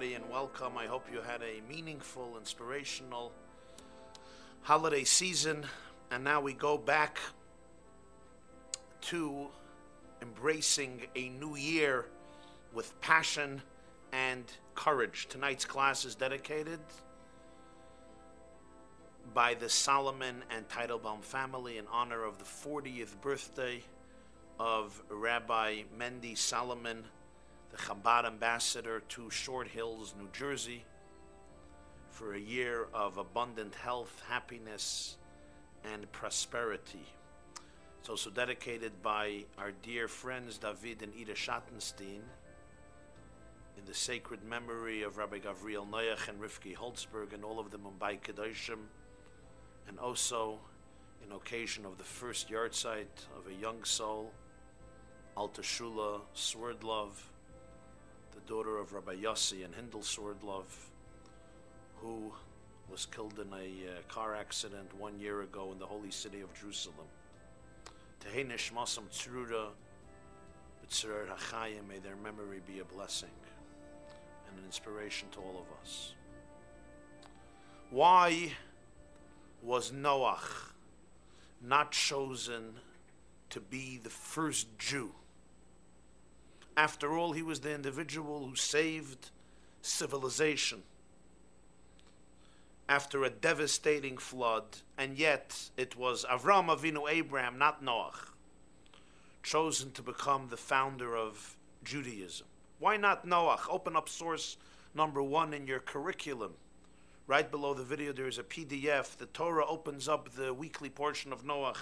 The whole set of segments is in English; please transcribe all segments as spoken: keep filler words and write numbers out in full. And welcome. I hope you had a meaningful, inspirational holiday season. And now we go back to embracing a new year with passion and courage. Tonight's class is dedicated by the Solomon and Teitelbaum family in honor of the fortieth birthday of Rabbi Mendy Solomon, the Chabad ambassador to Short Hills, New Jersey, for a year of abundant health, happiness, and prosperity. It's also dedicated by our dear friends David and Ida Schattenstein in the sacred memory of Rabbi Gavriel Noach and Rivki Holtzberg and all of the Mumbai Kedoshim, and also in occasion of the first yahrzeit of a young soul, Alta Shula Swerdlove, the daughter of Rabbi Yossi and Hindel Swerdlov, who was killed in a uh, car accident one year ago in the holy city of Jerusalem. Tehei nishmasam tzruda b'tzurei hachayim, may their memory be a blessing and an inspiration to all of us. Why was Noah not chosen to be the first Jew? After all, he was the individual who saved civilization after a devastating flood, and yet it was Avram Avinu, Abraham, not Noah, chosen to become the founder of Judaism. Why not Noah? Open up source number one in your curriculum. Right below the video there is a P D F. The Torah opens up the weekly portion of Noah.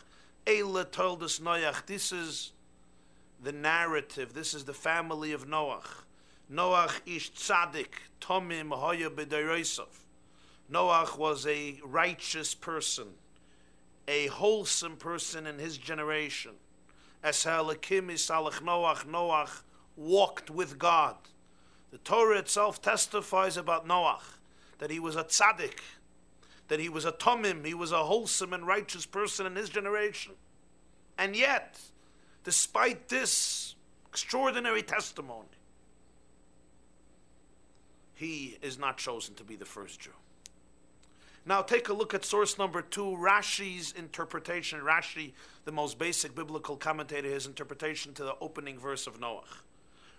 Eila told us Noach. This is the narrative. This is the family of Noah. Noah ish Tzadik, Tomim Hoya B'Deirosav. Noah was a righteous person, a wholesome person in his generation. As Halakim is Salach Noah, Noah walked with God. The Torah itself testifies about Noah that he was a Tzadik, that he was a Tomim, he was a wholesome and righteous person in his generation. And yet, despite this extraordinary testimony, he is not chosen to be the first Jew. Now take a look at source number two, Rashi's interpretation. Rashi, the most basic biblical commentator, his interpretation to the opening verse of Noah.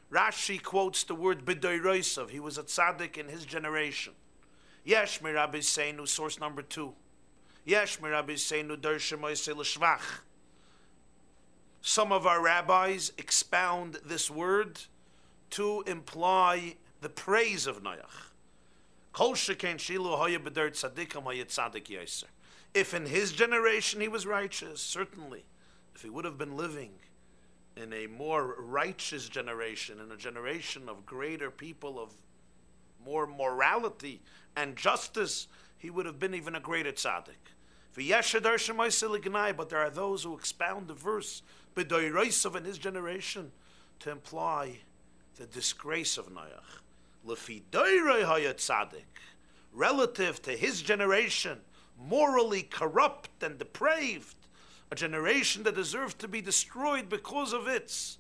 Rashi quotes the word b'deirosav. He was a tzaddik in his generation. Yesh mirabbi seinu, source number two. Yesh mirabbi seinu dershim oisei l'shvach. Some of our rabbis expound this word to imply the praise of Noach. If in his generation he was righteous, certainly, if he would have been living in a more righteous generation, in a generation of greater people, of more morality and justice, he would have been even a greater tzaddik. But there are those who expound the verse b'deirosav in his generation to imply the disgrace of Noach. Lefi deirei haya tzaddik, relative to his generation, morally corrupt and depraved, a generation that deserved to be destroyed because of its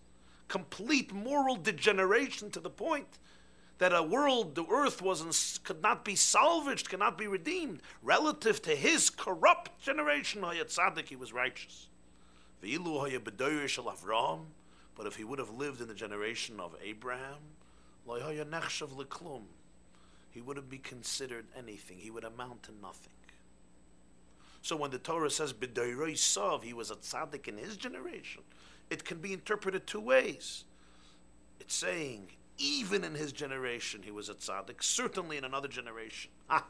complete moral degeneration to the point that a world, the earth, wasn't, could not be salvaged, could not be redeemed. Relative to his corrupt generation, Haya Tzadik, he was righteous. V'ilu Haya B'doirish al Avram, but if he would have lived in the generation of Abraham, Lo Haya Nechshav L'Klum, he wouldn't be considered anything. He would amount to nothing. So when the Torah says B'dorei Sov, he was a tzaddik in his generation, it can be interpreted two ways. It's saying even in his generation he was a tzaddik. Certainly in another generation, ah,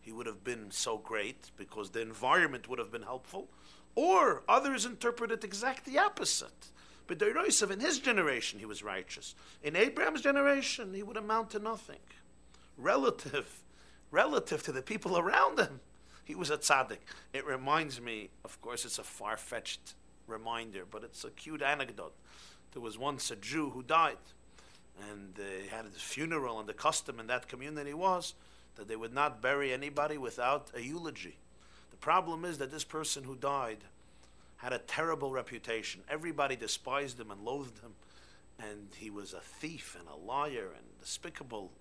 he would have been so great because the environment would have been helpful. Or others interpret it exactly the opposite. But B'dorei Sov, in his generation he was righteous. In Abraham's generation he would amount to nothing. Relative, relative to the people around him, he was a tzaddik. It reminds me, of course it's a far-fetched reminder, but it's a cute anecdote. There was once a Jew who died, and they had a funeral, and the custom in that community was that they would not bury anybody without a eulogy. The problem is that this person who died had a terrible reputation. Everybody despised him and loathed him, and he was a thief and a liar and despicable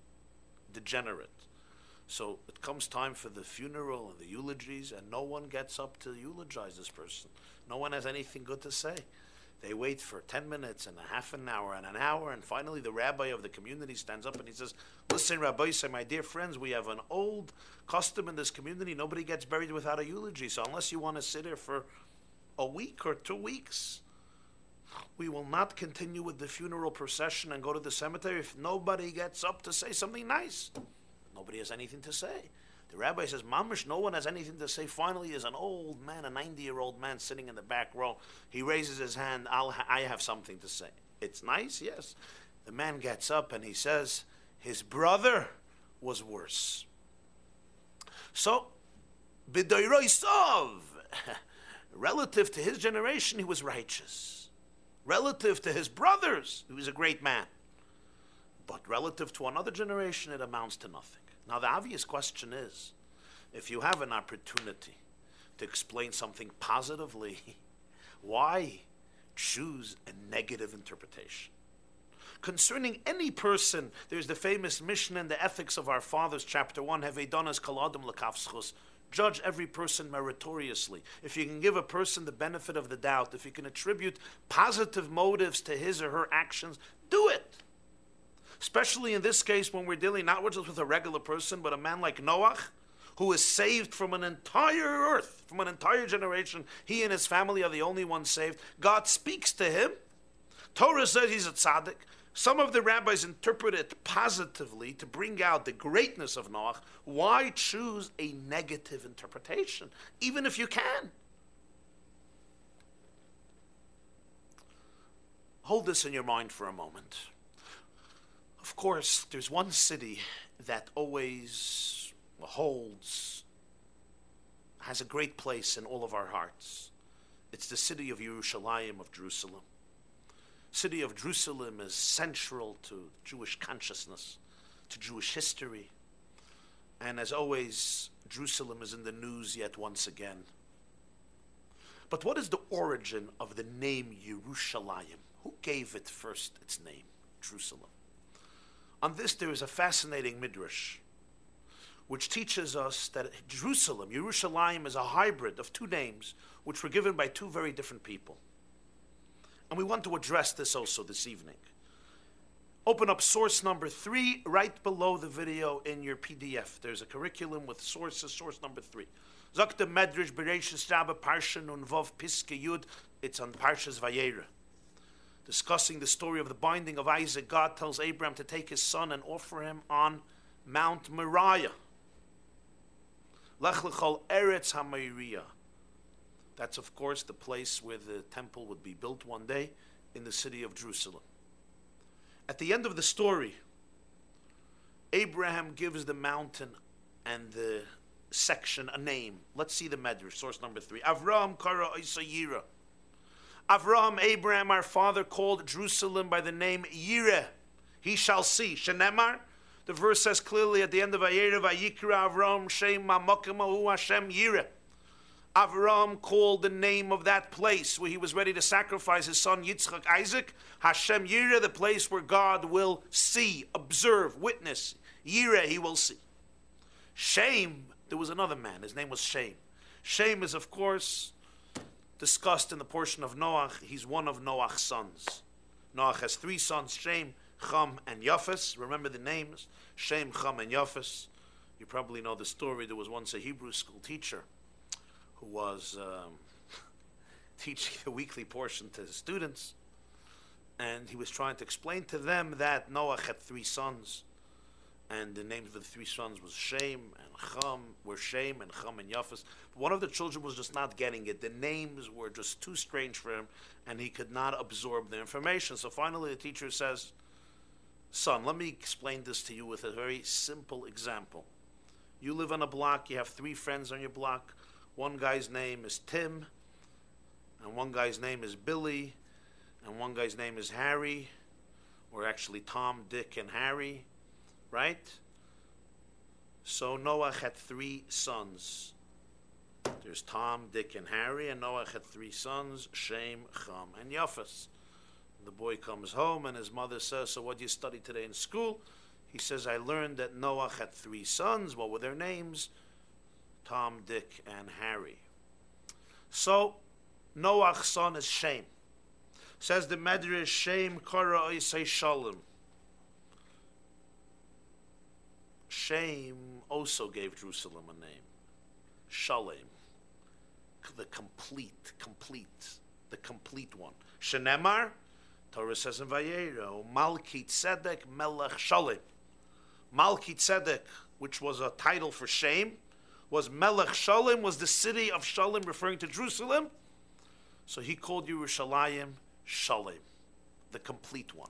degenerate. So it comes time for the funeral and the eulogies, and no one gets up to eulogize this person. No one has anything good to say. They wait for ten minutes and a half an hour and an hour, and finally the rabbi of the community stands up and he says, "Listen, Rabbi, say, my dear friends, we have an old custom in this community. Nobody gets buried without a eulogy. So unless you want to sit here for a week or two weeks, we will not continue with the funeral procession and go to the cemetery if nobody gets up to say something nice." Nobody has anything to say. The rabbi says, "Mamish, no one has anything to say." Finally, there's an old man, a ninety-year-old man sitting in the back row. He raises his hand. I'll ha- I have something to say. It's nice, yes. The man gets up and he says, his brother was worse. So, B'dorei Sov, relative to his generation, he was righteous. Relative to his brothers, he was a great man. But relative to another generation, it amounts to nothing. Now, the obvious question is, if you have an opportunity to explain something positively, why choose a negative interpretation? Concerning any person, there's the famous Mishnah in the Ethics of Our Fathers, chapter one, Hevei Donas Kol Adam L'Kaf Zchus. Judge every person meritoriously. If you can give a person the benefit of the doubt, if you can attribute positive motives to his or her actions, do it. Especially in this case when we're dealing not just with a regular person, but a man like Noah, who is saved from an entire earth, from an entire generation. He and his family are the only ones saved. God speaks to him. Torah says he's a tzaddik. Some of the rabbis interpret it positively to bring out the greatness of Noach. Why choose a negative interpretation, even if you can? Hold this in your mind for a moment. Of course, there's one city that always holds, has a great place in all of our hearts. It's the city of Yerushalayim, of Jerusalem. City of Jerusalem is central to Jewish consciousness, to Jewish history. And as always, Jerusalem is in the news yet once again. But what is the origin of the name Yerushalayim? Who gave it first its name, Jerusalem? On this, there is a fascinating Midrash, which teaches us that Jerusalem, Yerushalayim, is a hybrid of two names, which were given by two very different people. And we want to address this also this evening. Open up source number three, right below the video in your P D F. There's a curriculum with sources, source number three. Zakta Medrash Bereshis Rabba Parsha Nun Vav Piske Yud. It's on Parshas Vayera. Discussing the story of the binding of Isaac, God tells Abraham to take his son and offer him on Mount Moriah. Lech Lechol Eretz HaMoriah. That's, of course, the place where the temple would be built one day in the city of Jerusalem. At the end of the story, Abraham gives the mountain and the section a name. Let's see the Medrash, source number three. Avraham Kara Isa Yira. Avraham, Abraham, our father, called Jerusalem by the name Yireh. He shall see. Shenemar. The verse says clearly at the end of Vayera, Vayikra Avraham Shem Mamokim Hu Hashem Yireh. Avram called the name of that place where he was ready to sacrifice his son Yitzchak Isaac, Hashem Yireh, the place where God will see, observe, witness. Yireh, he will see. Shem, there was another man. His name was Shem. Shem is, of course, discussed in the portion of Noach. He's one of Noach's sons. Noach has three sons, Shem, Cham, and Yafes. Remember the names, Shem, Cham, and Yafes. You probably know the story. There was once a Hebrew school teacher who was um, teaching the weekly portion to his students, and he was trying to explain to them that Noah had three sons, and the names of the three sons was Shem and Cham, were Shem and Cham and Yafes. One of the children was just not getting it. The names were just too strange for him, and he could not absorb the information. So finally the teacher says, son, let me explain this to you with a very simple example. You live on a block, you have three friends on your block. One guy's name is Tim, and one guy's name is Billy, and one guy's name is Harry, or actually Tom, Dick, and Harry, right? So Noah had three sons. There's Tom, Dick, and Harry, and Noah had three sons, Shem, Cham, and Yafes. The boy comes home, and his mother says, so what do you study today in school? He says, I learned that Noah had three sons. What were their names? Tom, Dick, and Harry. So Noah's son is Shem. Says the Medrash, Shem kara osei shalom. Shem also gave Jerusalem a name. Shalem. The complete, complete, the complete one. Shenemar, Torah says in Vayero, Malki Tzedek Melech Shalem. Malki Tzedek, which was a title for Shem, was Melech Shalem, was the city of Shalem, referring to Jerusalem. So he called Yerushalayim Shalem, the complete one.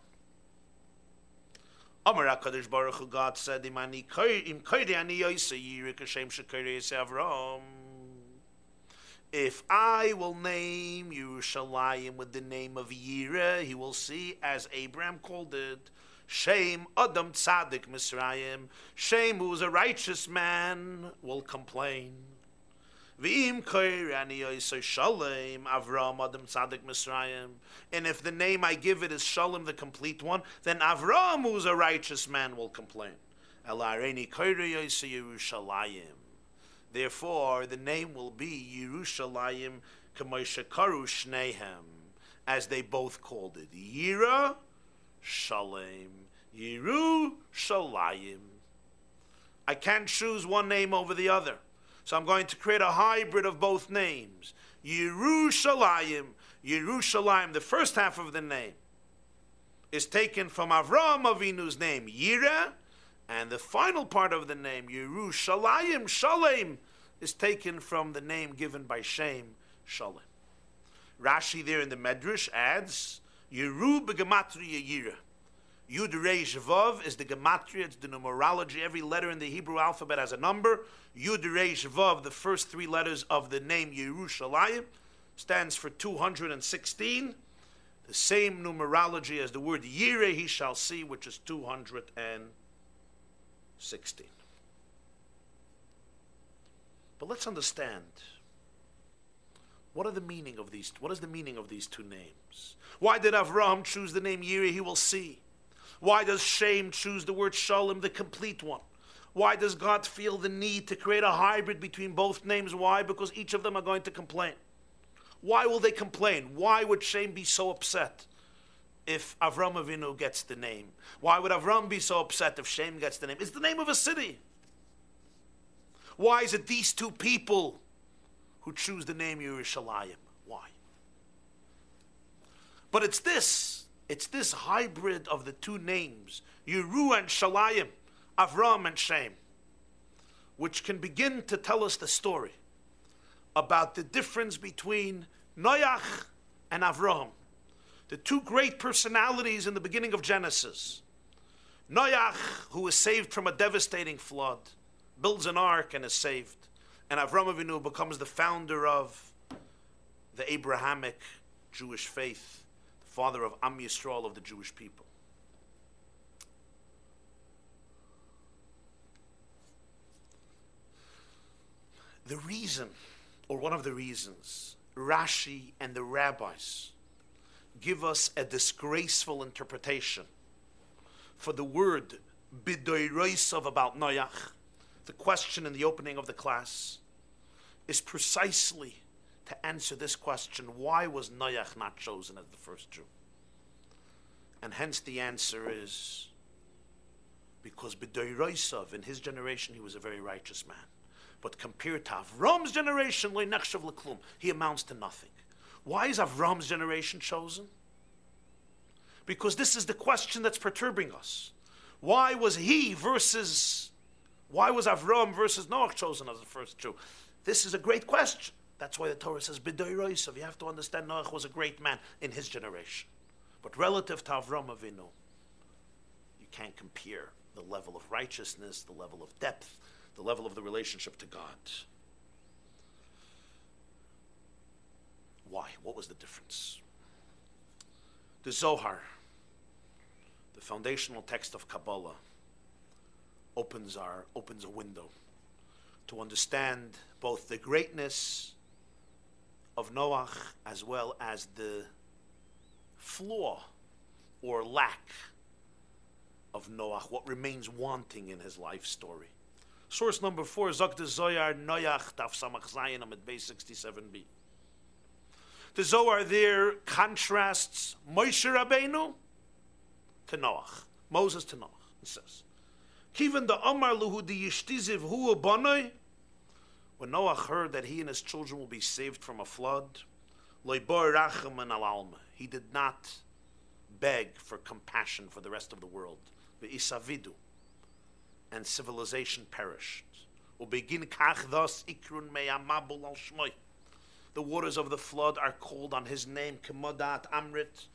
Amar HaKadosh Baruch Hu, God said, Im ani koyde ani yoyse yirik Hashem shekoyde yoyse Avram. If I will name Yerushalayim with the name of Yira, he will see, as Abraham called it, Shem Adam Tzadik Misraim. Shem, who is a righteous man, will complain. V'im koirani yosei Shalem Avram Adam Tzadik Misraim. And if the name I give it is Shalem, the complete one, then Avram, who is a righteous man, will complain. Elareni koirani yosei Yerushalayim. Therefore, the name will be Yerushalayim K'moishekaru Shnehem, as they both called it. Yira, Shalem, Yerushalayim. I can't choose one name over the other, so I'm going to create a hybrid of both names. Yerushalayim, Yerushalayim, the first half of the name, is taken from Avram Avinu's name, Yira. And the final part of the name, Yerushalayim, Shalem, is taken from the name given by Shem, Shalem. Rashi there in the Medrash adds, Yeru b'gematria Yira. Yud Reish Vav is the gematria, it's the numerology. Every letter in the Hebrew alphabet has a number. Yud Reish Vav, the first three letters of the name Yerushalayim, stands for two hundred sixteen. The same numerology as the word Yira, he shall see, which is two hundred sixteen. But let's understand, what are the meaning of these what is the meaning of these two names? Why did Avraham choose the name Yiri? He will see. Why does Shem choose the word Shalom, the complete one? Why does God feel the need to create a hybrid between both names? Why? Because each of them are going to complain. Why will they complain? Why would Shem be so upset if Avram Avinu gets the name? Why would Avram be so upset if Shem gets the name? It's the name of a city. Why is it these two people who choose the name Yerushalayim? Why? But it's this. It's this hybrid of the two names, Yeru and Shalayim, Avram and Shem, which can begin to tell us the story about the difference between Noach and Avram, the two great personalities in the beginning of Genesis. Noach, who is saved from a devastating flood, builds an ark and is saved. And Avram Avinu becomes the founder of the Abrahamic Jewish faith, the father of Am Yisrael, of the Jewish people. The reason, or one of the reasons, Rashi and the rabbis give us a disgraceful interpretation for the word bidoirosov about Noach, the question in the opening of the class, is precisely to answer this question: why was Noach not chosen as the first Jew? And hence the answer is because bidoirosov, in his generation, he was a very righteous man. But compared to Avram's generation, lo nechshav leklum, he amounts to nothing. Why is Avram's generation chosen? Because this is the question that's perturbing us. Why was he versus, why was Avram versus Noach chosen as the first Jew? This is a great question. That's why the Torah says, B'doiroisav, you have to understand Noach was a great man in his generation. But relative to Avram Avinu, you can't compare the level of righteousness, the level of depth, the level of the relationship to God. Why? What was the difference? The Zohar, the foundational text of Kabbalah, opens, our, opens a window to understand both the greatness of Noach as well as the flaw or lack of Noach, what remains wanting in his life story. Source number four, Zok de Zoyar, Noach, Taf Samach Zayin, Amid Bay sixty-seven B. The Zohar there contrasts Moshe Rabbeinu to Noach, Moses to Noach. It says, Kivan the Amar Luhu di Yishtiziv Hu Banoi. When Noach heard that he and his children will be saved from a flood, Loibor Rachem and Alalme, he did not beg for compassion for the rest of the world. Ve'isavidu, and civilization perished. Ubegin kach thus ikrun me'amabul al shmoi. The waters of the flood are called on his name, Kemodat Amrit,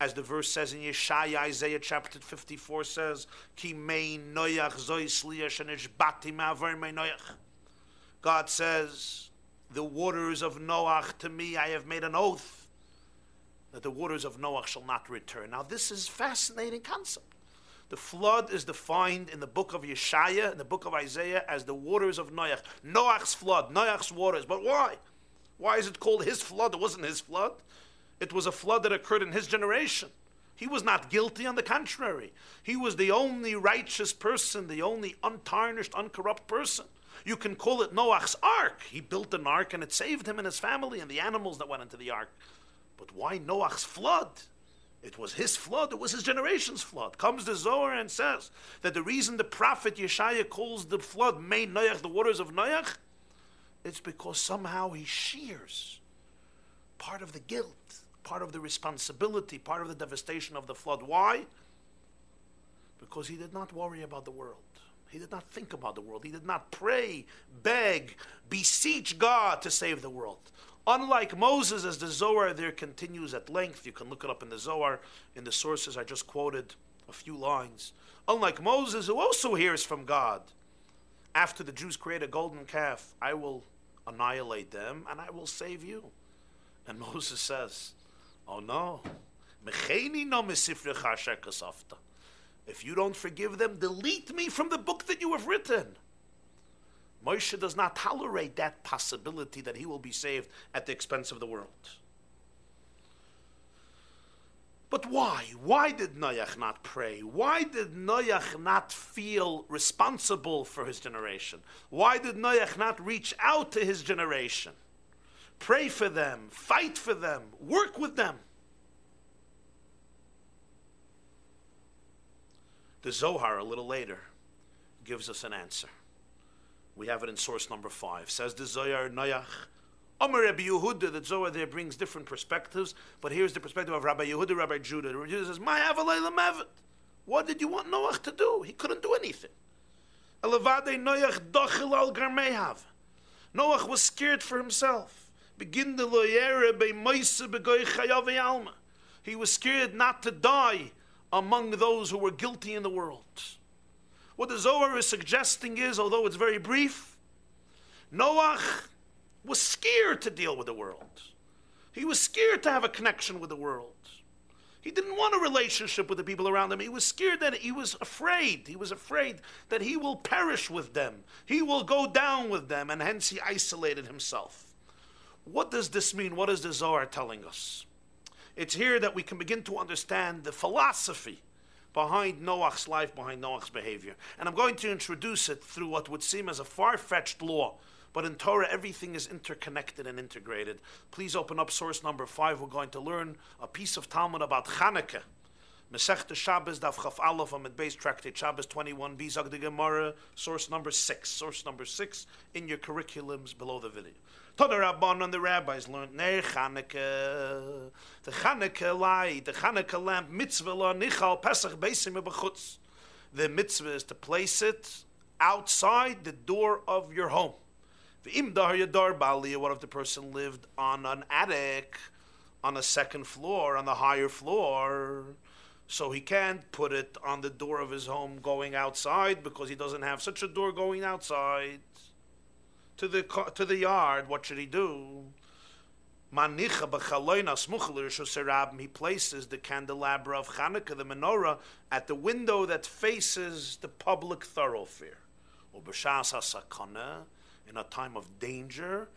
as the verse says in Yeshaya, Isaiah chapter fifty-four says, Ki mein noyach zois liyash and ishbati ma'avar mein noyach. God says, the waters of Noach to me, I have made an oath that the waters of Noach shall not return. Now this is a fascinating concept. The flood is defined in the book of Yeshaya, in the book of Isaiah, as the waters of Noach. Noach's flood, Noach's waters, but why? Why is it called his flood? It wasn't his flood. It was a flood that occurred in his generation. He was not guilty, on the contrary. He was the only righteous person, the only untarnished, uncorrupt person. You can call it Noach's ark. He built an ark and it saved him and his family and the animals that went into the ark. But why Noach's flood? It was his flood. It was his generation's flood. Comes the Zohar and says that the reason the prophet Yeshaya calls the flood Mein Noach, the waters of Noach, it's because somehow he shares part of the guilt, part of the responsibility, part of the devastation of the flood. Why? Because he did not worry about the world. He did not think about the world. He did not pray, beg, beseech God to save the world. Unlike Moses, as the Zohar there continues at length, you can look it up in the Zohar, in the sources I just quoted, a few lines. Unlike Moses, who also hears from God, after the Jews create a golden calf, I will annihilate them and I will save you. And Moses says, oh no, if you don't forgive them, delete me from the book that you have written. Moshe does not tolerate that possibility that he will be saved at the expense of the world. But why? Why did Noach not pray? Why did Noach not feel responsible for his generation? Why did Noach not reach out to his generation? Pray for them, fight for them, work with them. The Zohar, a little later, gives us an answer. We have it in source number five. Says the Zohar, Noach, Amar Rabbi Yehuda, the Zohar there brings different perspectives, but here's the perspective of Rabbi Yehuda, Rabbi Judah. Rabbi Judah says, "My avalei lemavet." What did you want Noach to do? He couldn't do anything. Elavadei Noach dochil al garmeihav. Noach was scared for himself. Begin the loyere be moise begoy chayave alma. He was scared not to die among those who were guilty in the world. What the Zohar is suggesting is, although it's very brief, Noach was scared to deal with the world. He was scared to have a connection with the world. He didn't want a relationship with the people around him. He was scared that he was afraid. He was afraid that he will perish with them. He will go down with them, and hence he isolated himself. What does this mean? What is the Zohar telling us? It's here that we can begin to understand the philosophy behind Noach's life, behind Noach's behavior. And I'm going to introduce it through what would seem as a far-fetched law, but in Torah, everything is interconnected and integrated. Please open up source number five. We're going to learn a piece of Talmud about Hanukkah. Masechta Shabbos Daf Chaf Aleph on Medbeis Tractate Shabbos twenty-one b Zog the Gemara, source number six, source number six in your curriculums below the video. Toda Rabban and the rabbis learned Ner Chanukah, the Chanukah light, the Chanukah lamp mitzvah la nichal pesach beisim b'chutz. The mitzvah is to place it outside the door of your home. V'im dar yadar bali. What if the person lived on an attic, on a second floor, on the higher floor? So he can't put it on the door of his home going outside because he doesn't have such a door going outside to the to the yard. What should he do? He places the candelabra of Hanukkah, the menorah, at the window that faces the public thoroughfare. In a time of danger,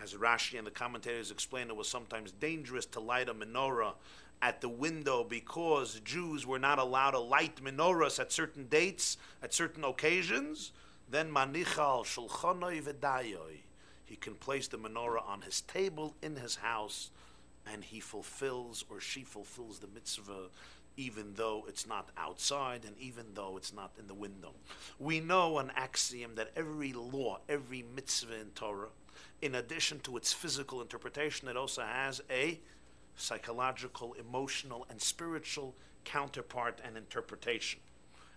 as Rashi and the commentators explain, it was sometimes dangerous to light a menorah at the window because Jews were not allowed to light menorahs at certain dates, at certain occasions. Then manichal shulchanoi v'dayoi, he can place the menorah on his table in his house, and he fulfills or she fulfills the mitzvah, even though it's not outside and even though it's not in the window. We know an axiom that every law, every mitzvah in Torah, in addition to its physical interpretation, it also has a psychological, emotional, and spiritual counterpart and interpretation.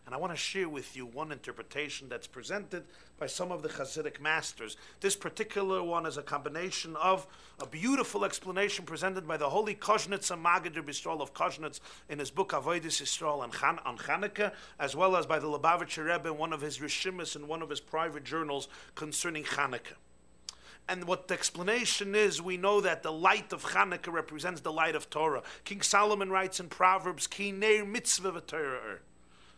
And I want to share with you one interpretation that's presented by some of the Hasidic masters. This particular one is a combination of a beautiful explanation presented by the holy Koshnitz and Magadir Bistral of Koshnitz in his book Avodas Yisrael on, Han- on Hanukkah, as well as by the Lubavitcher Rebbe in one of his Rishimis and one of his private journals concerning Hanukkah. And what the explanation is, we know that the light of Hanukkah represents the light of Torah. King Solomon writes in Proverbs, Ki neir mitzvah v'torah.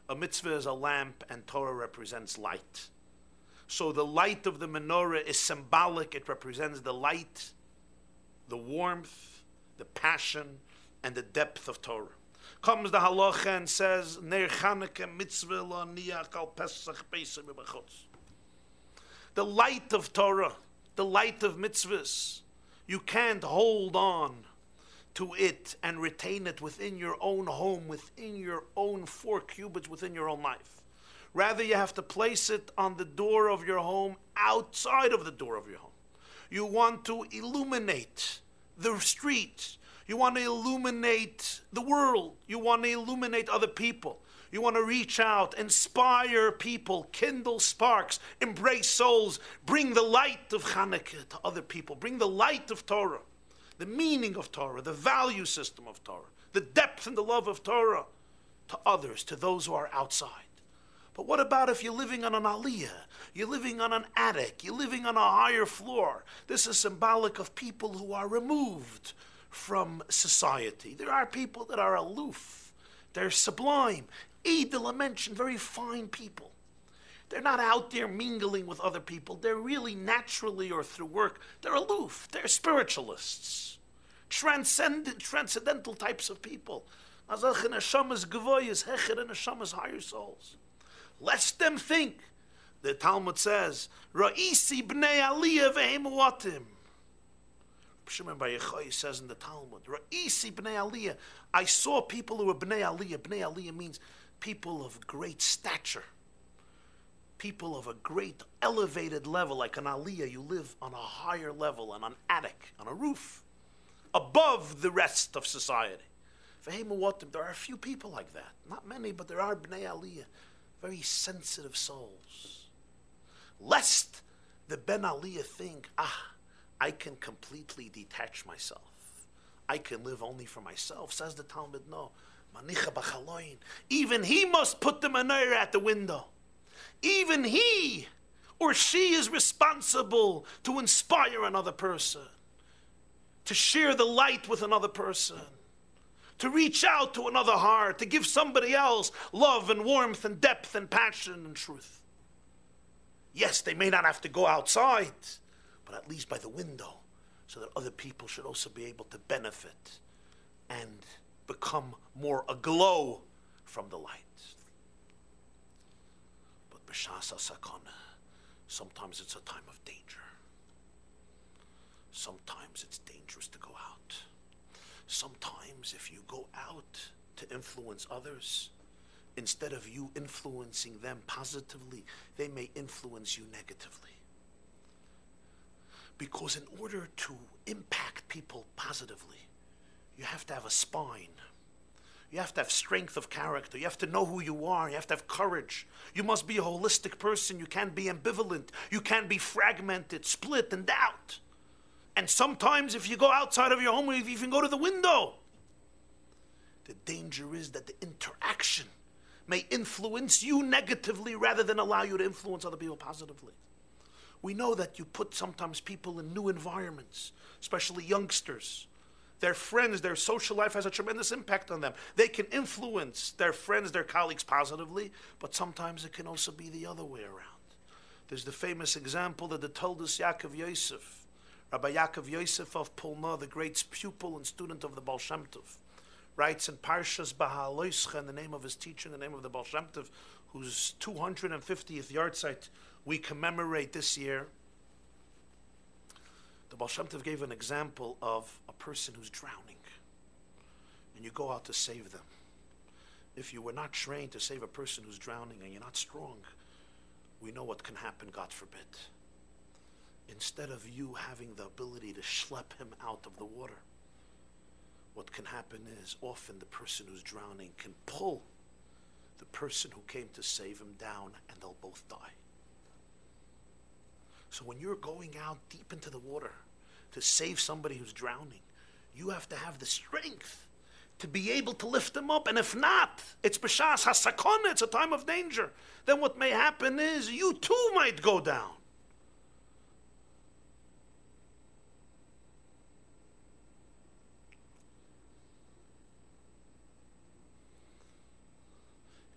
A mitzvah is a lamp, and Torah represents light. So the light of the menorah is symbolic. It represents the light, the warmth, the passion, and the depth of Torah. Comes the halacha and says, Neir Hanukkah mitzvah lo niach al pesach beisim b'chutz. The light of Torah, the light of mitzvahs, you can't hold on to it and retain it within your own home, within your own four cubits, within your own life. Rather, you have to place it on the door of your home, outside of the door of your home. You want to illuminate the street. You want to illuminate the world. You want to illuminate other people. You want to reach out, inspire people, kindle sparks, embrace souls, bring the light of Hanukkah to other people, bring the light of Torah, the meaning of Torah, the value system of Torah, the depth and the love of Torah to others, to those who are outside. But what about if you're living on an aliyah, you're living on an attic, you're living on a higher floor? This is symbolic of people who are removed from society. There are people that are aloof, they're sublime, Edel, I mentioned, very fine people. They're not out there mingling with other people. They're really naturally or through work, they're aloof. They're spiritualists. Transcendent, transcendental types of people. Azach and Hashemas Gavoyas, Hecher and Hashemas higher souls. Let them think. The Talmud says, Ra'isi b'nei aliyah v'hemuatim. Shimon Bar Yochai says in the Talmud, Ra'isi b'nei aliyah. I saw people who were b'nei aliyah. B'nei aliyah means people of great stature. People of a great elevated level, like an aliyah, you live on a higher level, on an attic, on a roof, above the rest of society. There are a few people like that. Not many, but there are b'nei aliyah, very sensitive souls. Lest the ben aliyah think, ah, I can completely detach myself. I can live only for myself, says the Talmud, no. Even he must put the menorah at the window. Even he or she is responsible to inspire another person, to share the light with another person, to reach out to another heart, to give somebody else love and warmth and depth and passion and truth. Yes, they may not have to go outside, but at least by the window, so that other people should also be able to benefit and become more aglow from the light. But b'shas sakana, sometimes it's a time of danger. Sometimes it's dangerous to go out. Sometimes if you go out, to influence others. Instead of you influencing them positively, they may influence you negatively. Because in order to impact people positively, you have to have a spine. You have to have strength of character. You have to know who you are. You have to have courage. You must be a holistic person. You can't be ambivalent. You can't be fragmented, split, and doubt. And sometimes if you go outside of your home, you even go to the window. The danger is that the interaction may influence you negatively rather than allow you to influence other people positively. We know that you put sometimes people in new environments, especially youngsters. Their friends, their social life has a tremendous impact on them. They can influence their friends, their colleagues positively, but sometimes it can also be the other way around. There's the famous example that the Talmidus Yaakov Yosef, Rabbi Yaakov Yosef of Polna, the great pupil and student of the Baal Shem Tov, writes in Parshas Baha'aloischa, in the name of his teacher, in the name of the Baal Shem Tov, whose two hundred fiftieth yahrzeit we commemorate this year. The Baal Shem Tov gave an example of a person who's drowning, and you go out to save them. If you were not trained to save a person who's drowning and you're not strong, we know what can happen, God forbid. Instead of you having the ability to schlep him out of the water, what can happen is often the person who's drowning can pull the person who came to save him down, and they'll both die. So when you're going out deep into the water to save somebody who's drowning, you have to have the strength to be able to lift them up. And if not, it's b'shas hasakona, it's a time of danger. Then what may happen is you too might go down.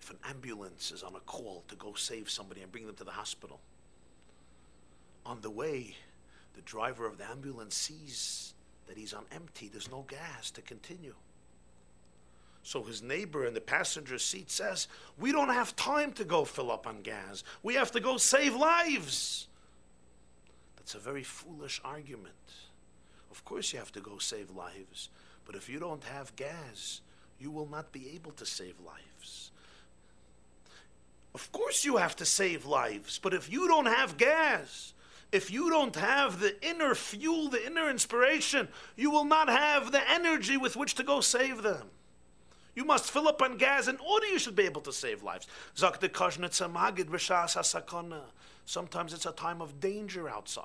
If an ambulance is on a call to go save somebody and bring them to the hospital, on the way, the driver of the ambulance sees that he's on empty. There's no gas to continue. So his neighbor in the passenger seat says, "We don't have time to go fill up on gas. We have to go save lives." That's a very foolish argument. Of course you have to go save lives, but if you don't have gas, you will not be able to save lives. Of course you have to save lives, but if you don't have gas, if you don't have the inner fuel, the inner inspiration, you will not have the energy with which to go save them. You must fill up on gas in order you should be able to save lives. Zak de Koshnitz magid b'shas hasakona. Sometimes it's a time of danger outside.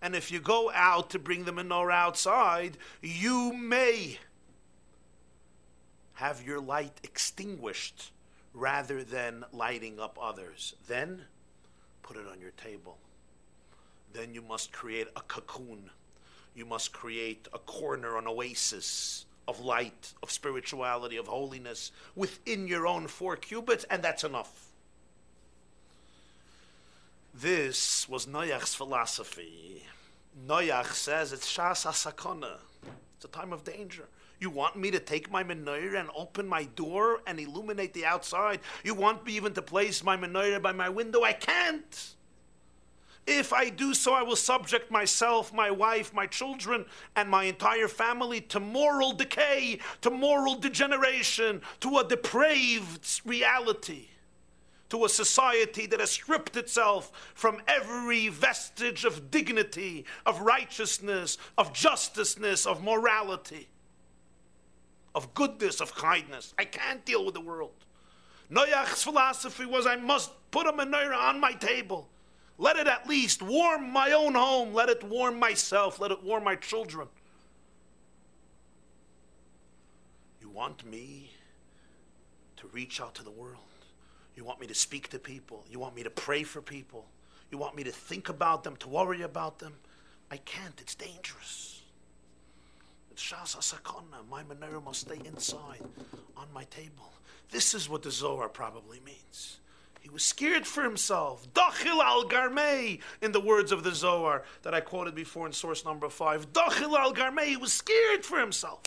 And if you go out to bring the menorah outside, you may have your light extinguished rather than lighting up others. Then put it on your table. Then you must create a cocoon. You must create a corner, an oasis of light, of spirituality, of holiness within your own four cubits, and that's enough. This was Noach's philosophy. Noach says it's Shas HaSakona. It's a time of danger. You want me to take my menorah and open my door and illuminate the outside? You want me even to place my menorah by my window? I can't. If I do so, I will subject myself, my wife, my children, and my entire family to moral decay, to moral degeneration, to a depraved reality, to a society that has stripped itself from every vestige of dignity, of righteousness, of justiceness, of morality, of goodness, of kindness. I can't deal with the world. Noach's philosophy was, I must put a menorah on my table. Let it at least warm my own home. Let it warm myself. Let it warm my children. You want me to reach out to the world. You want me to speak to people. You want me to pray for people. You want me to think about them, to worry about them. I can't. It's dangerous. It's Shas HaSakona. My menorah must stay inside on my table. This is what the Zohar probably means. He was scared for himself. Dachil al-garmei, in the words of the Zohar that I quoted before in source number five. Dachil al-garmei, he was scared for himself.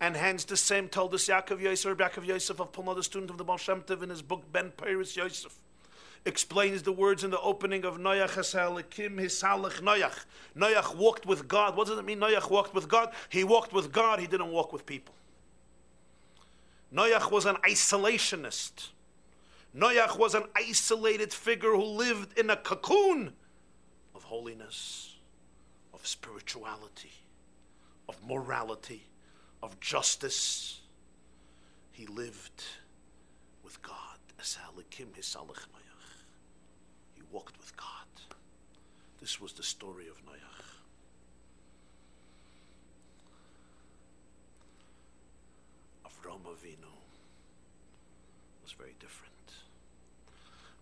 And hence the same told us Yaakov Yosef, Yaakov Yosef of Polna, the student of the Baal Shem Tov, in his book Ben Peiris Yosef, explains the words in the opening of Noach Hasalakim Hisalach Noach. Noach walked with God. What does it mean Noach walked with God? He walked with God. He didn't walk with people. Noach was an isolationist. Noach was an isolated figure who lived in a cocoon of holiness, of spirituality, of morality, of justice. He lived with God. He walked with God. This was the story of Noach. Avram Avinu was very different.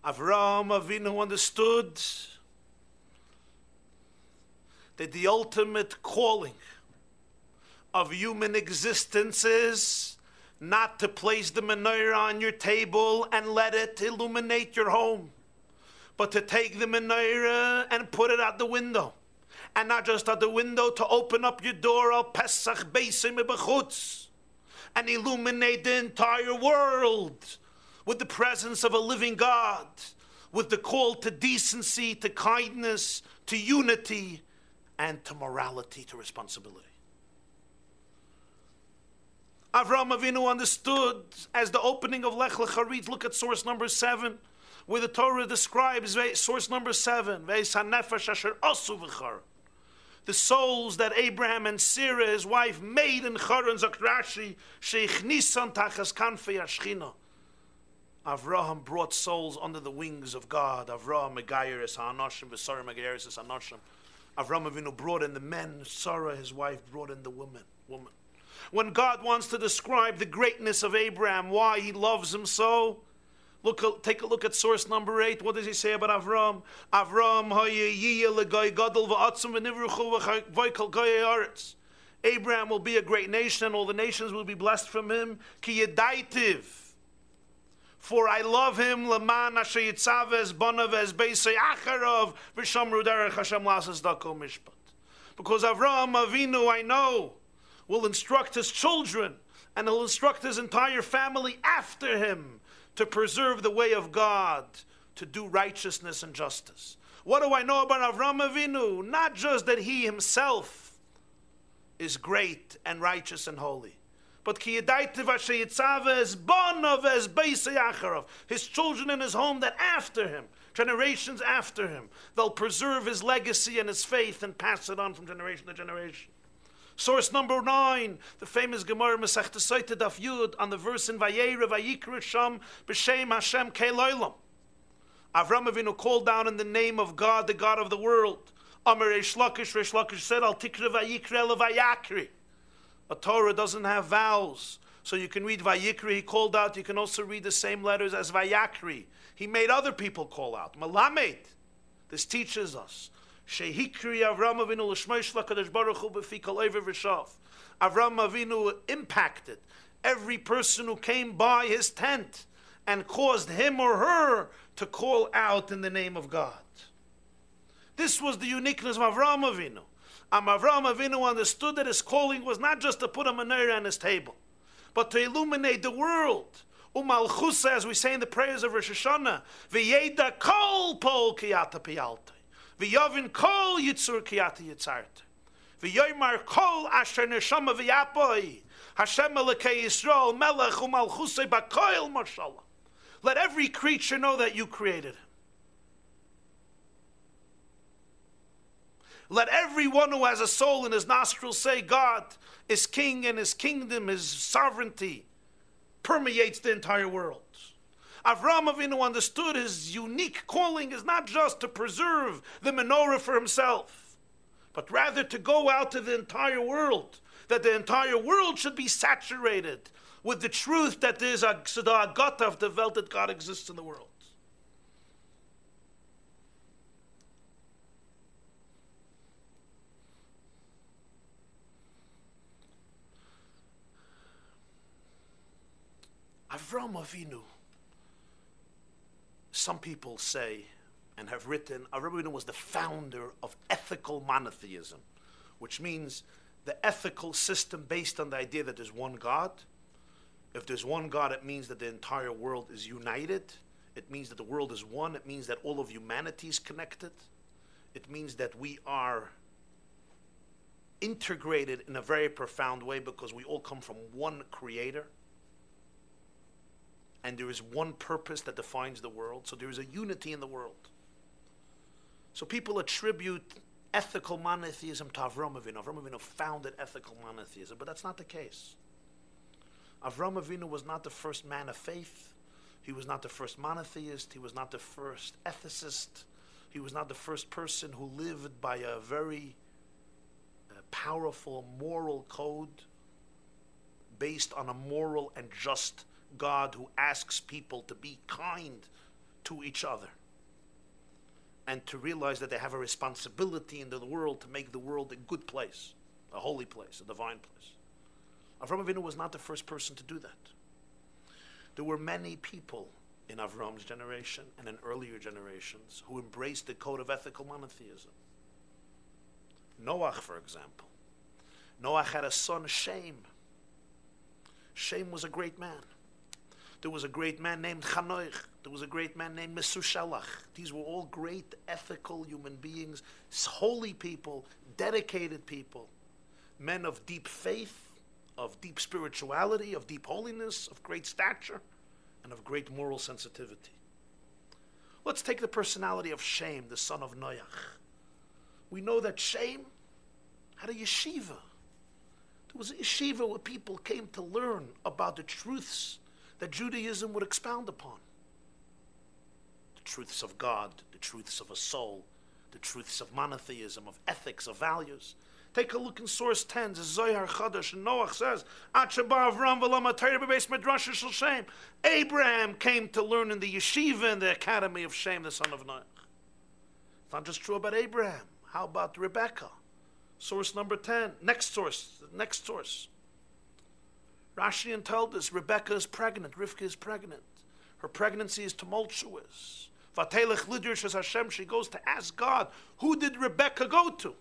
Avram Avinu understood that the ultimate calling of human existence is not to place the menorah on your table and let it illuminate your home, but to take the menorah and put it out the window. And not just out the window, to open up your door al Pesach Beisim Bechutz and illuminate the entire world with the presence of a living God, with the call to decency, to kindness, to unity, and to morality, to responsibility. Avraham Avinu understood, as the opening of Lech Lecha reads, look at source number seven, where the Torah describes, source number seven, the souls that Abraham and Sarah, his wife, made in Charan, Zakrashi, Sheikh Nisan Tachas Kanfei Ashchina. Avraham brought souls under the wings of God. Avraham Megayeris Hanoshim, Vesara Megayeris Hanoshim. Avraham Avinu brought in the men, Sarah, his wife, brought in the women. woman. When God wants to describe the greatness of Abraham, why he loves him so, look, take a look at source number eight. What does he say about Avram? Avram, Abraham will be a great nation, and all the nations will be blessed from him. For I love him. Because Avram Avinu, I know, will instruct his children, and he'll instruct his entire family after him to preserve the way of God, to do righteousness and justice. What do I know about Avram Avinu? Not just that he himself is great and righteous and holy, but his children and his home, that after him, generations after him, they'll preserve his legacy and his faith and pass it on from generation to generation. Source number nine, the famous Gemara Masechta Sotah Daf Yud, on the verse in Vayera Vayikra Sham B'Shem Hashem Kol Olam. Avram Avinu called down in the name of God, the God of the world. Amar Reish Lakish, Reish Lakish said, Al Tikra Vayikra Ela Vayakri. A Torah doesn't have vowels, so you can read Vayikri, he called out. You can also read the same letters as Vayakri. He made other people call out. Malamed. This teaches us. Shehikri Avram Avinu l'shmoish l'kadosh baruch hu b'fikal oiver v'shav. Avram Avinu impacted every person who came by his tent and caused him or her to call out in the name of God. This was the uniqueness of Avram Avinu. And Avram Avinu understood that his calling was not just to put a menorah on his table, but to illuminate the world. Umalchusa, as we say in the prayers of Rosh Hashanah, v'yeda kol pol kiyata piyalta. V'yavin kol yitzur kiyati yitzarta. V'yoymar kol asher neshama v'yapoi. Hashem elokei Yisrael melech u'malchusei b'koil mashallah. Let every creature know that you created him. Let everyone who has a soul in his nostrils say God is king, and his kingdom, his sovereignty, permeates the entire world. Avram Avinu understood his unique calling is not just to preserve the menorah for himself, but rather to go out to the entire world, that the entire world should be saturated with the truth that there is a Tzedakah of the Welt, that God exists in the world. Avram Avinu. Some people say, and have written, Avram Avinu was the founder of ethical monotheism, which means the ethical system based on the idea that there's one God. If there's one God, it means that the entire world is united. It means that the world is one. It means that all of humanity is connected. It means that we are integrated in a very profound way because we all come from one creator. and there is one purpose that defines the world. So there is a unity in the world. So people attribute ethical monotheism to Avram Avinu. Avram Avinu founded ethical monotheism, but that's not the case. Avram Avinu was not the first man of faith. He was not the first monotheist. He was not the first ethicist. He was not the first person who lived by a very uh, powerful moral code based on a moral and just God who asks people to be kind to each other and to realize that they have a responsibility in the world to make the world a good place, a holy place, a divine place. Avram Avinu was not the first person to do that. There were many people in Avram's generation and in earlier generations who embraced the code of ethical monotheism. Noah, for example. Noah had a son, Shem. Shem was a great man. There was a great man named Hanoich. There was a great man named Mesushalach. These were all great ethical human beings, holy people, dedicated people, men of deep faith, of deep spirituality, of deep holiness, of great stature, and of great moral sensitivity. Let's take the personality of Shem, the son of Noach. We know that Shem had a yeshiva. There was a yeshiva where people came to learn about the truths that Judaism would expound upon. The truths of God, the truths of a soul, the truths of monotheism, of ethics, of values. Take a look in source ten, the Zohar Chadash, and Noach says, Abraham came to learn in the yeshiva in the academy of Shem, the son of Noach. It's not just true about Abraham. How about Rebecca? Source number ten, next source, next source. Rashi and told us Rebecca is pregnant, Rivka is pregnant. Her pregnancy is tumultuous. Vatelech Lidur Hashem, she goes to ask God, who did Rebecca go to?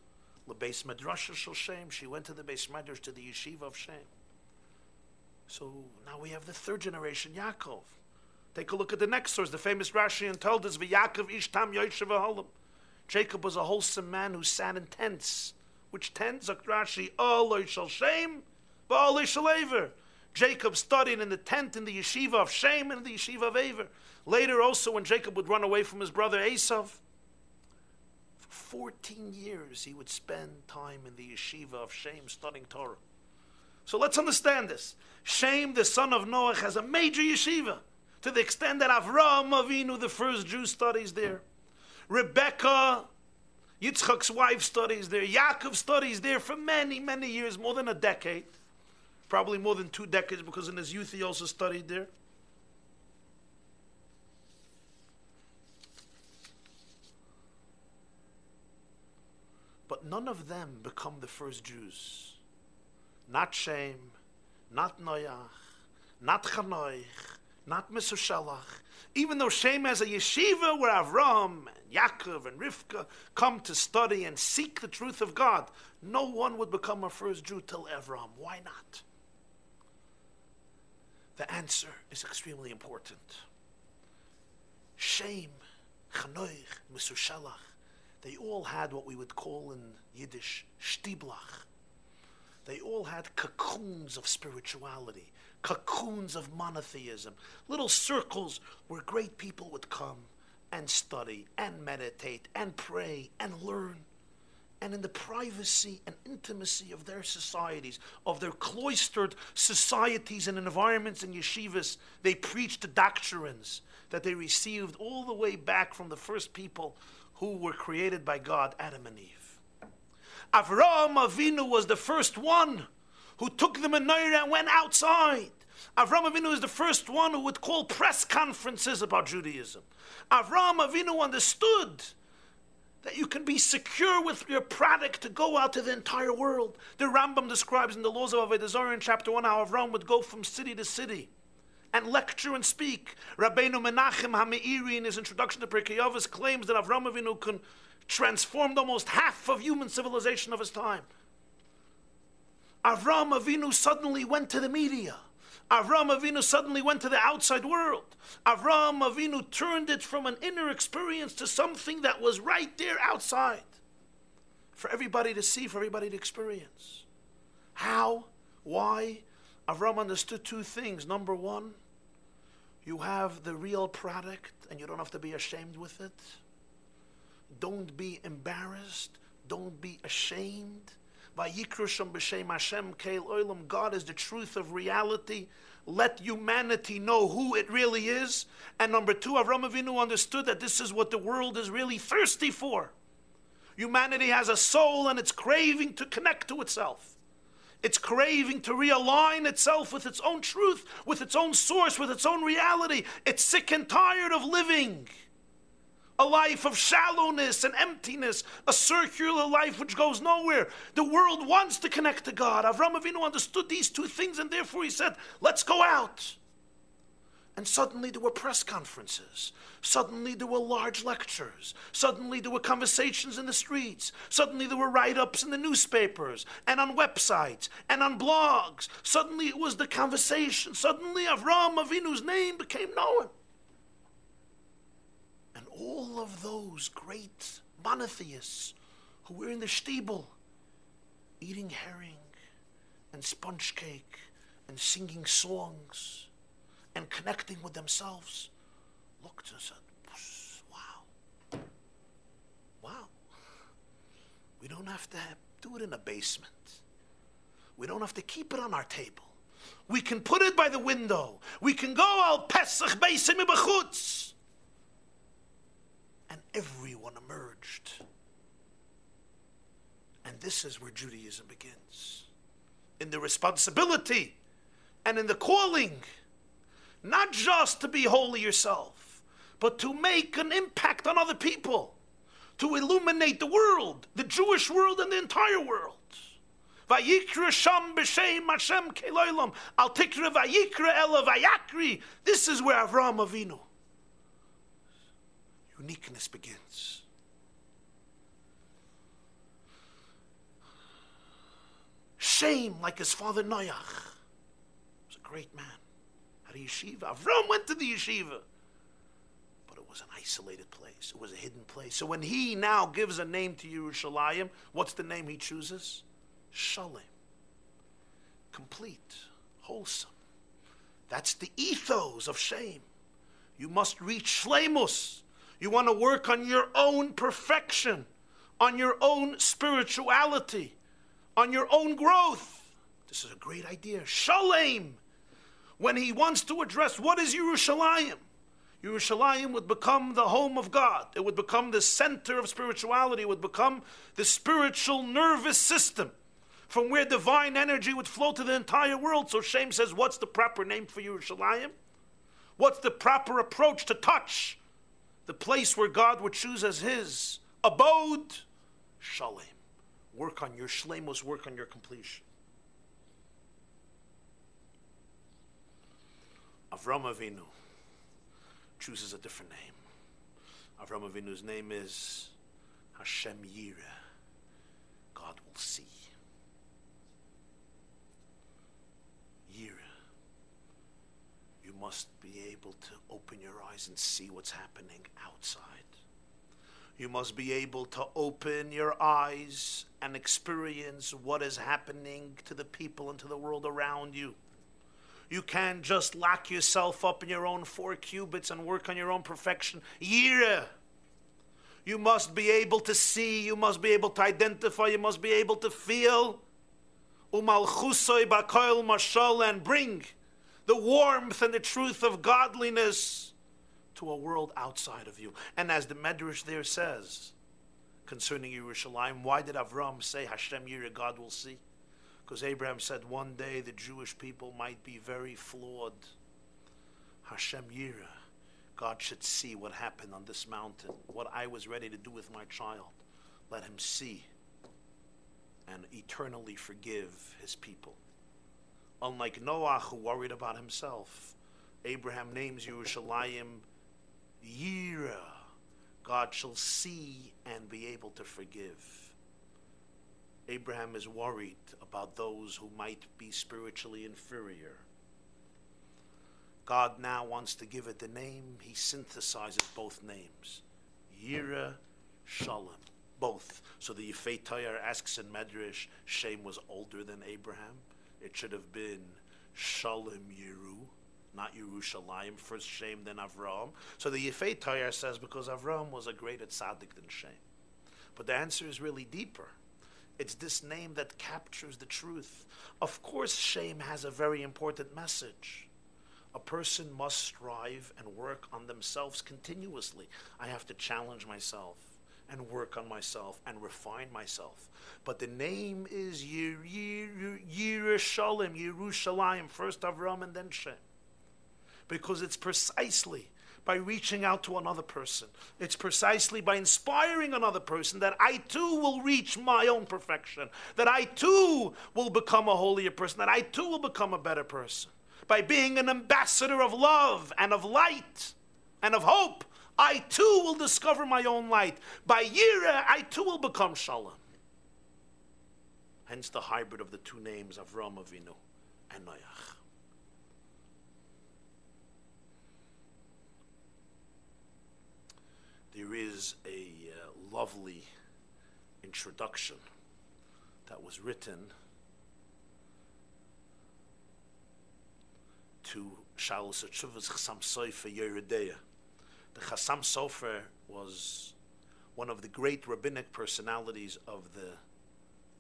The Beis Medrash shel Shem. She went to the Beis Medrash, to the yeshiva of Shem. So now we have the third generation, Yaakov. Take a look at the next source, the famous Rashi and told us, V'Yaakov ish tam yoshev v'holam. Jacob was a wholesome man who sat in tents. Which tents? Rashi, Oloi shel Shem, V'Oloi shel Ever. Jacob studied in the tent in the yeshiva of Shem and in the yeshiva of Ever. Later also, when Jacob would run away from his brother Esau, fourteen years he would spend time in the yeshiva of Shem studying Torah. So let's understand this. Shem, the son of Noach, has a major yeshiva to the extent that Avraham Avinu, the first Jew, studies there. Rebecca, Yitzchak's wife, studies there. Yaakov studies there for many, many years, more than a decade. Probably more than two decades because in his youth he also studied there. But none of them become the first Jews. Not Shem, not Noach, not Hanoich, not Mesushalach. Even though Shem has a yeshiva where Avram and Yaakov and Rivka come to study and seek the truth of God, no one would become a first Jew till Avram. Why not? The answer is extremely important. Shem, Hanoich, Mesushalach, they all had what we would call in Yiddish, shtiblach. They all had cocoons of spirituality, cocoons of monotheism, little circles where great people would come and study and meditate and pray and learn. And in the privacy and intimacy of their societies, of their cloistered societies and environments and yeshivas, they preached the doctrines that they received all the way back from the first people who were created by God, Adam and Eve. Avraham Avinu was the first one who took the menorah and went outside. Avraham Avinu is the first one who would call press conferences about Judaism. Avraham Avinu understood that you can be secure with your product to go out to the entire world. The Rambam describes in the Laws of Avodah Zarah in chapter one how Avraham would go from city to city and lecture and speak. Rabbeinu Menachem HaMeiri, in his introduction to Pirkei Avos, claims that Avraham Avinu can transform almost half of human civilization of his time. Avraham Avinu suddenly went to the media. Avraham Avinu suddenly went to the outside world. Avraham Avinu turned it from an inner experience to something that was right there outside for everybody to see, for everybody to experience. How? Why? Avraham understood two things. Number one, You have the real product and you don't have to be ashamed with it. Don't be embarrassed. Don't be ashamed. God is the truth of reality. Let humanity know who it really is. And number two, Avraham Avinu understood that this is what the world is really thirsty for. Humanity has a soul and it's craving to connect to itself. It's craving to realign itself with its own truth, with its own source, with its own reality. It's sick and tired of living a life of shallowness and emptiness, a circular life which goes nowhere. The world wants to connect to God. Avraham Avinu understood these two things, and therefore he said, let's go out. And suddenly there were press conferences. Suddenly there were large lectures. Suddenly there were conversations in the streets. Suddenly there were write-ups in the newspapers and on websites and on blogs. Suddenly it was the conversation. Suddenly Avraham Avinu's name became known. And all of those great monotheists who were in the shtibel, eating herring and sponge cake and singing songs and connecting with themselves, looked and said, wow, wow. We don't have to have, do it in a basement. We don't have to keep it on our table. We can put it by the window. We can go al Pesach Beisim B'chutz. And everyone emerged. And this is where Judaism begins. In the responsibility and in the calling, not just to be holy yourself, but to make an impact on other people, to illuminate the world, the Jewish world and the entire world. This is where Avraham Avinu uniqueness begins. Shem, like his father Noach, was a great man. Yeshiva. Avram went to the yeshiva, but it was an isolated place. It was a hidden place. So when he now gives a name to Yerushalayim, what's the name he chooses? Shalem. Complete, wholesome. That's the ethos of Shem. You must reach Shlemus. You want to work on your own perfection, on your own spirituality, on your own growth. This is a great idea. Shalem. When he wants to address what is Yerushalayim, Yerushalayim would become the home of God. It would become the center of spirituality. It would become the spiritual nervous system from where divine energy would flow to the entire world. So Shem says, what's the proper name for Yerushalayim? What's the proper approach to touch the place where God would choose as his abode? Shalem. Work on your shlemus, work on your completion. Avram Avinu chooses a different name. Avram Avinu's name is Hashem Yireh. God will see. Yireh. You must be able to open your eyes and see what's happening outside. You must be able to open your eyes and experience what is happening to the people and to the world around you. You can't just lock yourself up in your own four cubits and work on your own perfection. Yireh. You must be able to see. You must be able to identify. You must be able to feel. Umalchusoi b'kol mashal, and bring the warmth and the truth of godliness to a world outside of you. And as the Medrash there says concerning Yerushalayim, why did Avram say Hashem Yireh, God will see? Because Abraham said one day the Jewish people might be very flawed. Hashem Yireh, God should see what happened on this mountain, what I was ready to do with my child. Let him see and eternally forgive his people. Unlike Noah, who worried about himself, Abraham names Yerushalayim Yireh. God shall see and be able to forgive. Abraham is worried about those who might be spiritually inferior. God now wants to give it the name. He synthesizes both names. Yireh, Shalom, both. So the Yefeh To'ar asks in Medrash, Shem was older than Abraham. It should have been Shalom Yiru, not Yerushalayim, first Shem, then Avraham. So the Yefeh To'ar says because Avraham was a greater tzaddik than Shem. But the answer is really deeper. It's this name that captures the truth. Of course, Shem has a very important message. A person must strive and work on themselves continuously. I have to challenge myself and work on myself and refine myself. But the name is Yer- Yer- Yerushalayim, Yerushalayim, first Avram and then Shem. Because it's precisely by reaching out to another person. It's precisely by inspiring another person that I too will reach my own perfection, that I too will become a holier person, that I too will become a better person. By being an ambassador of love and of light and of hope, I too will discover my own light. By Yira, I too will become Shalom. Hence the hybrid of the two names of Avraham Avinu and Noach. There is a uh, lovely introduction that was written to Shailos U'Teshuvos Chasam Sofer Yeridea. The Chasam Sofer was one of the great rabbinic personalities of the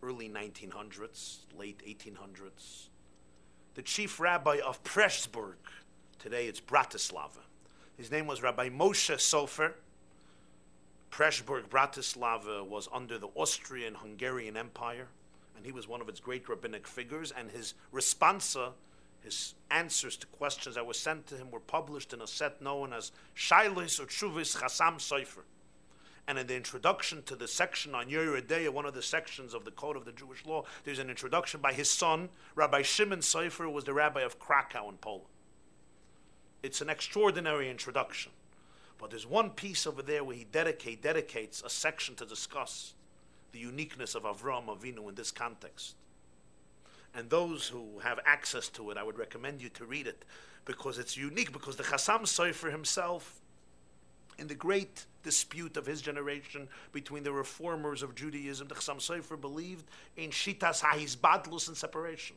early nineteen hundreds, late eighteen hundreds. The chief rabbi of Pressburg, today it's Bratislava. His name was Rabbi Moshe Sofer. Pressburg, Bratislava was under the Austrian-Hungarian Empire, and he was one of its great rabbinic figures, and his responsa, his answers to questions that were sent to him, were published in a set known as Shailos U'Teshuvos Chasam Sofer. And in the introduction to the section on Yeridea, one of the sections of the Code of the Jewish Law, there's an introduction by his son, Rabbi Shimon Sofer, who was the rabbi of Krakow in Poland. It's an extraordinary introduction. But there's one piece over there where he dedicate, dedicates a section to discuss the uniqueness of Avraham Avinu in this context. And those who have access to it, I would recommend you to read it, because it's unique, because the Chasam Sofer himself, in the great dispute of his generation between the reformers of Judaism, the Chasam Sofer believed in Shitas HaHizbadlus, in separation.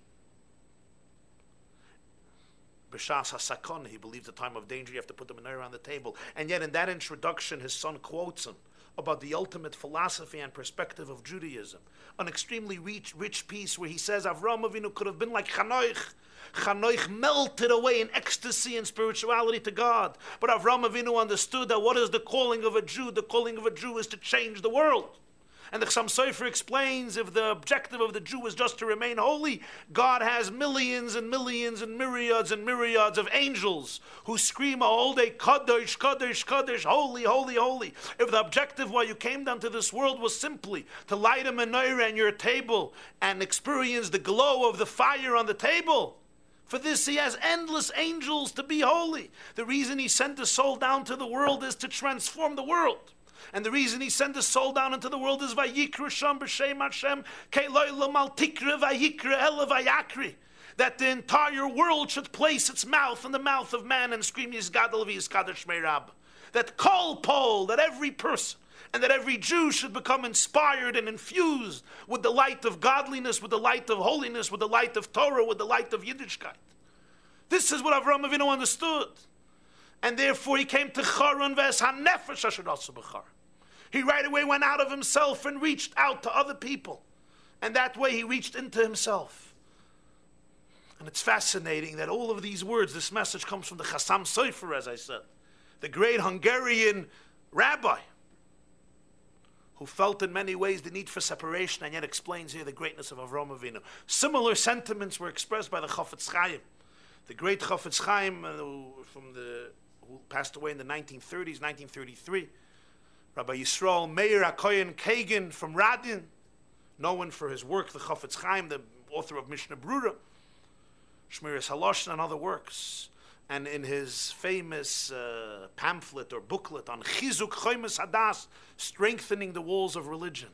B'shas HaSakon, he believed the time of danger, you have to put the menorah on the table. And yet in that introduction, his son quotes him about the ultimate philosophy and perspective of Judaism. An extremely rich, rich piece where he says Avraham Avinu could have been like Chanoich. Chanoich melted away in ecstasy and spirituality to God. But Avraham Avinu understood that what is the calling of a Jew? The calling of a Jew is to change the world. And the Chasam Sofer explains, if the objective of the Jew is just to remain holy, God has millions and millions and myriads and myriads of angels who scream all day, Kadosh, Kadosh, Kadosh, holy, holy, holy. If the objective why you came down to this world was simply to light a menorah on your table and experience the glow of the fire on the table, for this he has endless angels to be holy. The reason he sent the soul down to the world is to transform the world. And the reason he sent his soul down into the world is Vayikra Shem B'Shem Hashem Keloilam Al Tikra Vayikra Ela Vayakri, that the entire world should place its mouth in the mouth of man and scream Yizgadol V'Yizkadosh Shmei Rab. That Kol Pol, that every person and that every Jew should become inspired and infused with the light of godliness, with the light of holiness, with the light of Torah, with the light of Yiddishkeit. This is what Avraham Avinu understood. And therefore he came to Charon Ves HaNefesh Asher Asu B'Charon. He right away went out of himself and reached out to other people. And that way he reached into himself. And it's fascinating that all of these words, this message comes from the Chasam Sofer, as I said, the great Hungarian rabbi who felt in many ways the need for separation and yet explains here the greatness of Avraham Avinu. Similar sentiments were expressed by the Chafetz Chaim. The great Chafetz Chaim, uh, who, from the, who passed away in the nineteen thirties, nineteen thirty-three, Rabbi Yisrael Meir HaKoyen Kagan from Radin, known for his work, the Chafetz Chaim, the author of Mishnah Brura, Shmiras Haloshna, and other works. And in his famous uh, pamphlet or booklet on Chizuk Choymes Hadas, Strengthening the Walls of Religion,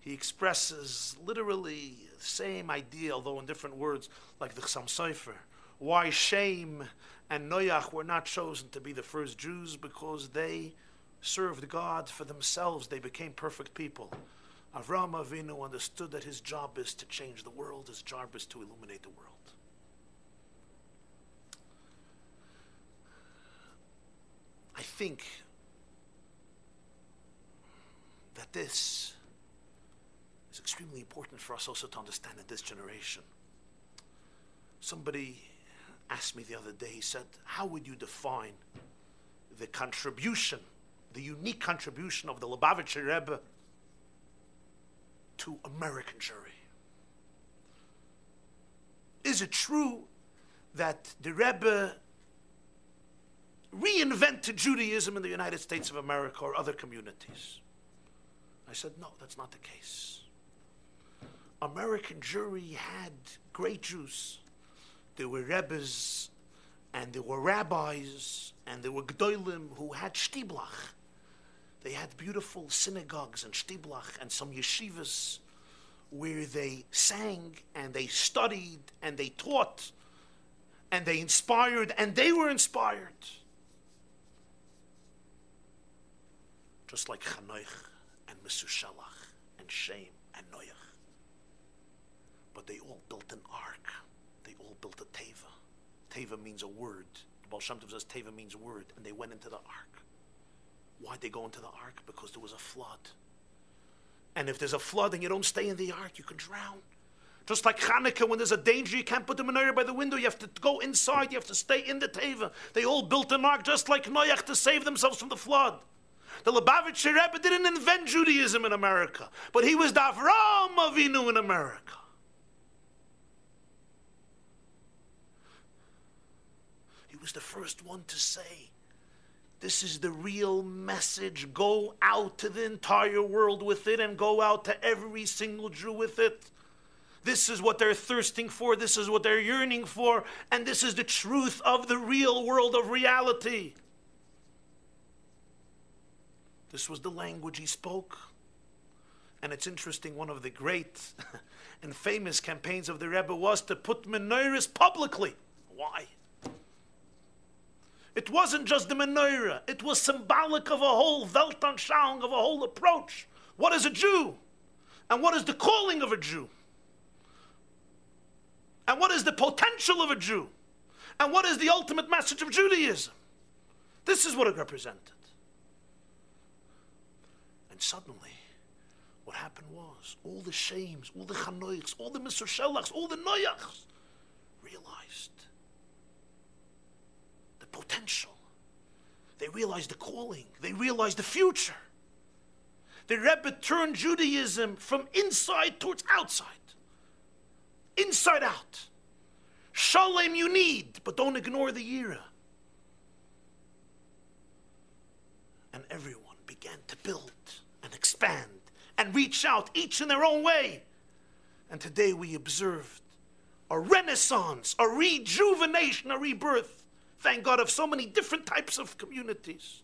he expresses literally the same idea, although in different words, like the Chasam Sofer. Why Shem and Noach were not chosen to be the first Jews, because they served God for themselves. They became perfect people. Avraham Avinu understood that his job is to change the world. His job is to illuminate the world. think that this is extremely important for us also to understand in this generation. Somebody asked me the other day, he said, how would you define the contribution, the unique contribution of the Lubavitcher Rebbe to American Jewry? Is it true that the Rebbe reinvented Judaism in the United States of America or other communities? I said, no, that's not the case. American Jewry had great Jews. There were Rebbes, and there were rabbis, and there were Gdoilim who had shtiblach. They had beautiful synagogues and shtiblach and some yeshivas where they sang and they studied and they taught and they inspired and they were inspired. Just like Chanoich and Mesushalach and Shem and Noach. But they all built an ark. They all built a teva. Teva means a word. The Baal Shem Tov says teva means word, and they went into the ark. Why'd they go into the ark? Because there was a flood. And if there's a flood and you don't stay in the ark, you can drown. Just like Hanukkah, when there's a danger, you can't put the menorah by the window. You have to go inside. You have to stay in the teva. They all built an ark just like Noach to save themselves from the flood. The Lubavitcher Rebbe didn't invent Judaism in America, but he was the Avraham Avinu in America. He was the first one to say, this is the real message. Go out to the entire world with it and go out to every single Jew with it. This is what they're thirsting for. This is what they're yearning for. And this is the truth of the real world of reality. This was the language he spoke. And it's interesting, one of the great and famous campaigns of the Rebbe was to put menorahs publicly. Why? It wasn't just the menorah. It was symbolic of a whole Weltanschauung, of a whole approach. What is a Jew? And what is the calling of a Jew? And what is the potential of a Jew? And what is the ultimate message of Judaism? This is what it represented. And suddenly, what happened was, all the Shems, all the Chanoichs, all the Mesushalachs, all the Noachs realized potential. They realized the calling. They realized the future. The Rebbe turned Judaism from inside towards outside. Inside out. Shalom you need, but don't ignore the Yira. And everyone began to build and expand and reach out, each in their own way. And today we observed a renaissance, a rejuvenation, a rebirth. Thank God, of so many different types of communities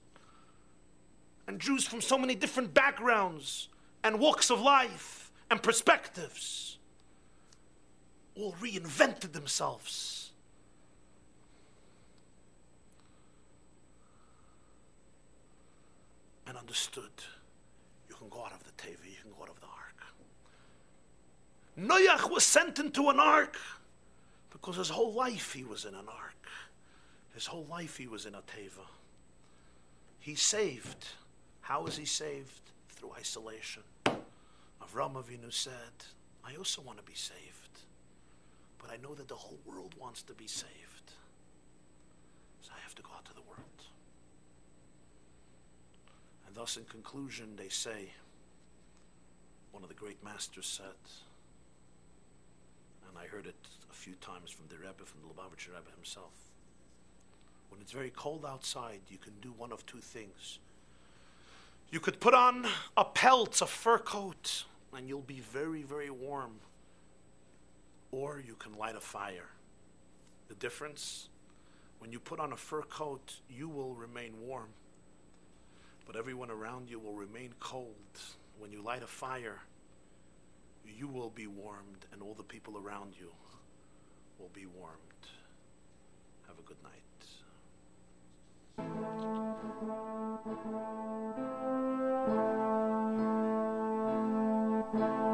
and Jews from so many different backgrounds and walks of life and perspectives all reinvented themselves. And understood, you can go out of the teva, you can go out of the ark. Noach was sent into an ark because his whole life he was in an ark. His whole life he was in a teva. He's saved. How is he saved? Through isolation. Avraham Avinu said, I also want to be saved, but I know that the whole world wants to be saved, so I have to go out to the world. And thus in conclusion they say, one of the great masters said, and I heard it a few times from the Rebbe, from the Lubavitcher Rebbe himself, when it's very cold outside, you can do one of two things. You could put on a pelt, a fur coat, and you'll be very, very warm. Or you can light a fire. The difference? When you put on a fur coat, you will remain warm. But everyone around you will remain cold. When you light a fire, you will be warmed, and all the people around you will be warmed. Have a good night. Thank you.